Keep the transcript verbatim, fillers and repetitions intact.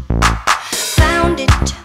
Found it.